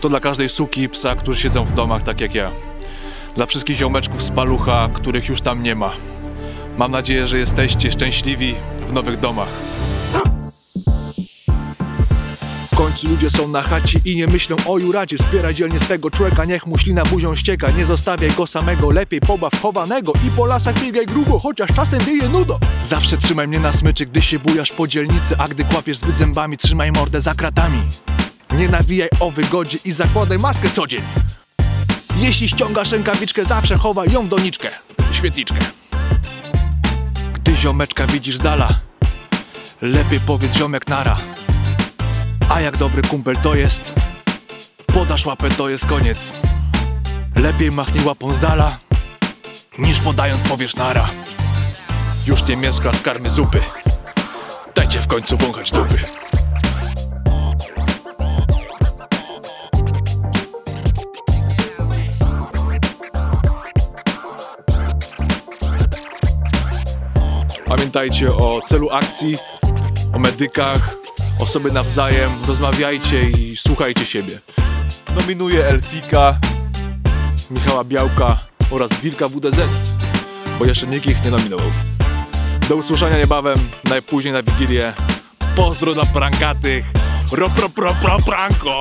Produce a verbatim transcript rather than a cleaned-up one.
To dla każdej suki i psa, którzy siedzą w domach tak jak ja. Dla wszystkich ziomeczków z palucha, których już tam nie ma. Mam nadzieję, że jesteście szczęśliwi w nowych domach. W końcu ludzie są na chacie i nie myślą o juracie. Wspieraj dzielnie swego człowieka, niech mu ślina buzią ścieka. Nie zostawiaj go samego, lepiej pobaw chowanego. I po lasach biegaj grubo, chociaż czasem wieje nudo. Zawsze trzymaj mnie na smyczy, gdy się bujasz po dzielnicy. A gdy kłapiesz zbyt zębami, trzymaj mordę za kratami. Nie nawijaj o wygodzie i zakładaj maskę co dzień. Jeśli ściągasz rękawiczkę, zawsze chowaj ją w doniczkę, świetliczkę. Gdy ziomeczka widzisz z dala, lepiej powiedz ziomek nara. A jak dobry kumpel to jest, podasz łapę to jest koniec. Lepiej machnij łapą z dala, niż podając powiesz nara. Już nie mieszka z karmy zupy, dajcie w końcu wąchać dupy. Pamiętajcie o celu akcji, o medykach, o sobie nawzajem, rozmawiajcie i słuchajcie siebie. Nominuję Elfika, Michała Białka oraz Wilka W D Z, bo jeszcze nikt ich nie nominował. Do usłyszenia niebawem, najpóźniej na Wigilię. Pozdro dla prankatych. Ro, pro, pro, pro, pranko!